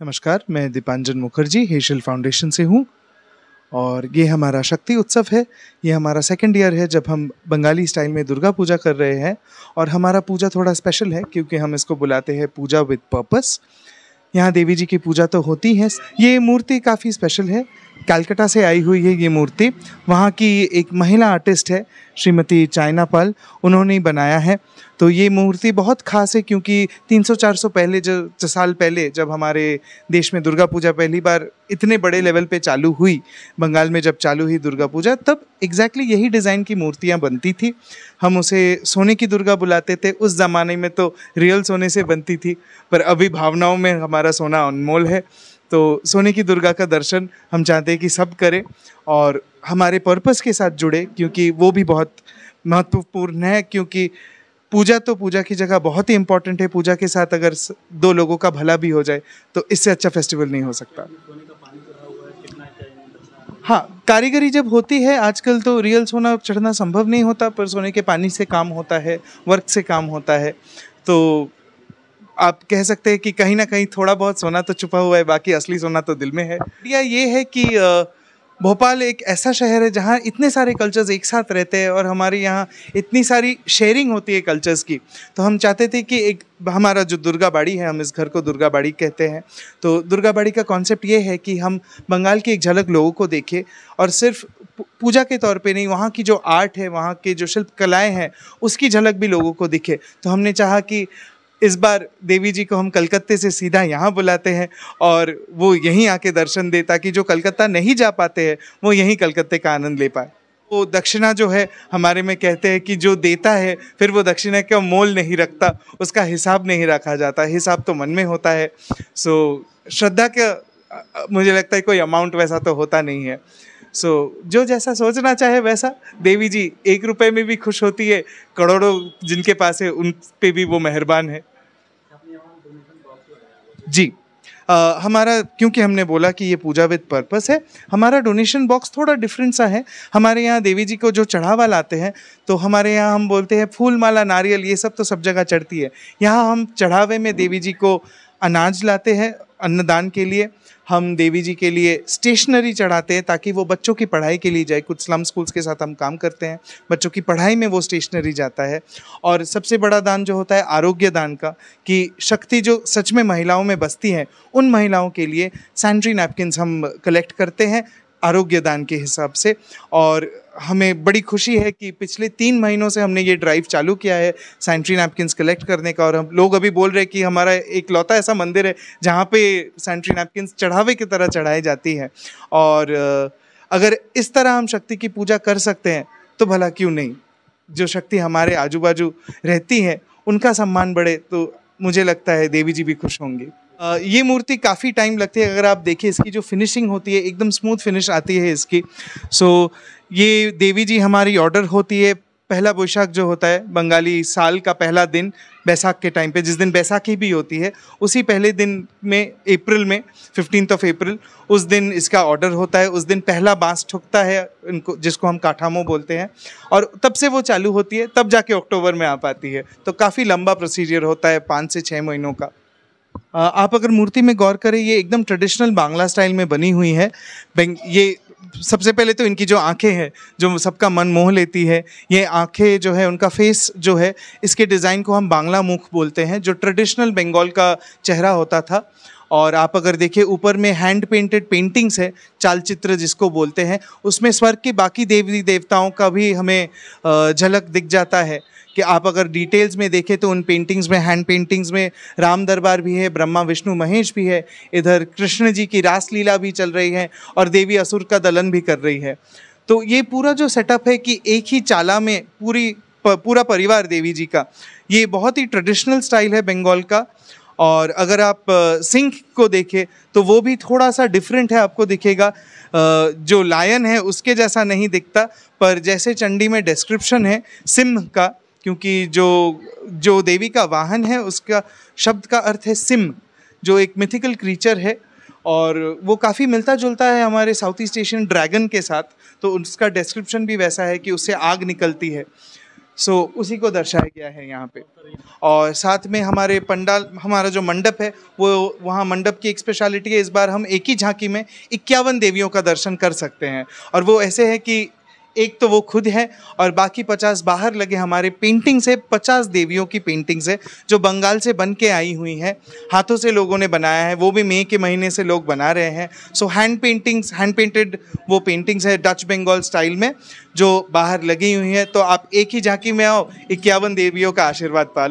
नमस्कार, मैं दीपांजन मुखर्जी हेशल फाउंडेशन से हूँ और ये हमारा शक्ति उत्सव है। ये हमारा सेकंड ईयर है जब हम बंगाली स्टाइल में दुर्गा पूजा कर रहे हैं और हमारा पूजा थोड़ा स्पेशल है क्योंकि हम इसको बुलाते हैं पूजा विद पर्पस। यहाँ देवी जी की पूजा तो होती है। ये मूर्ति काफ़ी स्पेशल है, कलकत्ता से आई हुई है ये मूर्ति। वहाँ की एक महिला आर्टिस्ट है श्रीमती चाइना पाल, उन्होंने बनाया है। तो ये मूर्ति बहुत ख़ास है क्योंकि 300-400 पहले जो साल पहले जब हमारे देश में दुर्गा पूजा पहली बार इतने बड़े लेवल पे चालू हुई, बंगाल में जब चालू हुई दुर्गा पूजा, तब एग्जैक्टली यही डिज़ाइन की मूर्तियाँ बनती थी। हम उसे सोने की दुर्गा बुलाते थे। उस ज़माने में तो रियल सोने से बनती थी, पर अभी भावनाओं में हमारा सोना अनमोल है। तो सोने की दुर्गा का दर्शन हम चाहते हैं कि सब करें और हमारे पर्पस के साथ जुड़े क्योंकि वो भी बहुत महत्वपूर्ण है। क्योंकि पूजा तो पूजा की जगह बहुत ही इम्पॉर्टेंट है। पूजा के साथ अगर दो लोगों का भला भी हो जाए तो इससे अच्छा फेस्टिवल नहीं हो सकता। हाँ, कारीगरी जब होती है, आजकल तो रियल सोना चढ़ना संभव नहीं होता, पर सोने के पानी से काम होता है, वर्क से काम होता है। तो आप कह सकते हैं कि कहीं ना कहीं थोड़ा बहुत सोना तो छुपा हुआ है, बाकी असली सोना तो दिल में है। बढ़िया ये है कि भोपाल एक ऐसा शहर है जहाँ इतने सारे कल्चर्स एक साथ रहते हैं और हमारे यहाँ इतनी सारी शेयरिंग होती है कल्चर्स की। तो हम चाहते थे कि एक हमारा जो दुर्गाबाड़ी है, हम इस घर को दुर्गाबाड़ी कहते हैं, तो दुर्गाबाड़ी का कॉन्सेप्ट ये है कि हम बंगाल की एक झलक लोगों को देखें और सिर्फ पूजा के तौर पे नहीं, वहाँ की जो आर्ट है, वहाँ के जो शिल्पकलाएँ हैं, उसकी झलक भी लोगों को दिखे। तो हमने चाहा कि इस बार देवी जी को हम कलकत्ते से सीधा यहाँ बुलाते हैं और वो यहीं आके दर्शन दे, ताकि जो कलकत्ता नहीं जा पाते हैं वो यहीं कलकत्ते का आनंद ले पाए। वो दक्षिणा जो है, हमारे में कहते हैं कि जो देता है फिर वो दक्षिणा का मोल नहीं रखता, उसका हिसाब नहीं रखा जाता। हिसाब तो मन में होता है। सो श्रद्धा का मुझे लगता है कोई अमाउंट वैसा तो होता नहीं है। सो जो जैसा सोचना चाहे वैसा। देवी जी 1 रुपये में भी खुश होती है, करोड़ों जिनके पास है उन पे भी वो मेहरबान है। जी हमारा, क्योंकि हमने बोला कि ये पूजा विद पर्पस है, हमारा डोनेशन बॉक्स थोड़ा डिफरेंट सा है। हमारे यहाँ देवी जी को जो चढ़ावा लाते हैं, तो हमारे यहाँ हम बोलते हैं फूल, माला, नारियल, ये सब तो सब जगह चढ़ती है। यहाँ हम चढ़ावे में देवी जी को अनाज लाते हैं अन्नदान के लिए। हम देवी जी के लिए स्टेशनरी चढ़ाते हैं ताकि वो बच्चों की पढ़ाई के लिए जाए। कुछ स्लम स्कूल्स के साथ हम काम करते हैं, बच्चों की पढ़ाई में वो स्टेशनरी जाता है। और सबसे बड़ा दान जो होता है आरोग्य दान का, कि शक्ति जो सच में महिलाओं में बसती है, उन महिलाओं के लिए सैनिटरी नैपकिन्स हम कलेक्ट करते हैं आरोग्य दान के हिसाब से। और हमें बड़ी खुशी है कि पिछले 3 महीनों से हमने ये ड्राइव चालू किया है सैनिटरी नैपकिन्स कलेक्ट करने का। और हम लोग अभी बोल रहे हैं कि हमारा एक लौता ऐसा मंदिर है जहाँ पे सैनिटरी नैपकिन्स चढ़ावे की तरह चढ़ाई जाती है। और अगर इस तरह हम शक्ति की पूजा कर सकते हैं तो भला क्यों नहीं। जो शक्ति हमारे आजू बाजू रहती है उनका सम्मान बढ़े, तो मुझे लगता है देवी जी भी खुश होंगी। ये मूर्ति काफ़ी टाइम लगती है। अगर आप देखें इसकी जो फिनिशिंग होती है, एकदम स्मूथ फिनिश आती है इसकी। सो ये देवी जी हमारी ऑर्डर होती है। पहला बोशाख जो होता है बंगाली साल का पहला दिन, बैसाख के टाइम पे, जिस दिन बैसाखी भी होती है, उसी पहले दिन में अप्रैल में 15 अप्रैल, उस दिन इसका ऑर्डर होता है। उस दिन पहला बाँस ठुकता है, इनको जिसको हम काठामो बोलते हैं, और तब से वो चालू होती है, तब जाके अक्टूबर में आ पाती है। तो काफ़ी लंबा प्रोसीजर होता है, 5 से 6 महीनों का। आप अगर मूर्ति में गौर करें, ये एकदम ट्रेडिशनल बांग्ला स्टाइल में बनी हुई है। ये सबसे पहले तो इनकी जो आंखें हैं जो सबका मन मोह लेती है, ये आंखें जो है, उनका फेस जो है, इसके डिज़ाइन को हम बांग्ला मुख बोलते हैं, जो ट्रेडिशनल बंगाल का चेहरा होता था। और आप अगर देखिए ऊपर में हैंड पेंटेड पेंटिंग्स है, चालचित्र जिसको बोलते हैं, उसमें स्वर्ग के बाकी देवी देवताओं का भी हमें झलक दिख जाता है। कि आप अगर डिटेल्स में देखें तो उन पेंटिंग्स में, हैंड पेंटिंग्स में राम दरबार भी है, ब्रह्मा विष्णु महेश भी है, इधर कृष्ण जी की रासलीला भी चल रही है और देवी असुर का दलन भी कर रही है। तो ये पूरा जो सेटअप है कि एक ही चाला में पूरा परिवार देवी जी का, ये बहुत ही ट्रेडिशनल स्टाइल है बंगाल का। और अगर आप सिंह को देखें तो वो भी थोड़ा सा डिफरेंट है। आपको दिखेगा जो लायन है उसके जैसा नहीं दिखता, पर जैसे चंडी में डिस्क्रिप्शन है सिंह का, क्योंकि जो देवी का वाहन है उसका शब्द का अर्थ है सिम, जो एक मिथिकल क्रीचर है और वो काफ़ी मिलता जुलता है हमारे साउथ ईस्ट एशियन ड्रैगन के साथ। तो उसका डिस्क्रिप्शन भी वैसा है कि उससे आग निकलती है। सो उसी को दर्शाया गया है यहाँ पे। और साथ में हमारे पंडाल, हमारा जो मंडप है वो, वहाँ मंडप की एक स्पेशलिटी है, इस बार हम एक ही झांकी में 51 देवियों का दर्शन कर सकते हैं। और वो ऐसे है कि एक तो वो खुद है और बाकी 50 बाहर लगे हमारे पेंटिंग्स है, 50 देवियों की पेंटिंग्स है जो बंगाल से बन के आई हुई हैं, हाथों से लोगों ने बनाया है, वो भी मई के महीने से लोग बना रहे हैं। So hand paintings, hand painted वो पेंटिंग्स है डच बंगाल स्टाइल में जो बाहर लगी हुई हैं। तो आप एक ही झांकी में आओ, 51 देवियों का आशीर्वाद पा लो।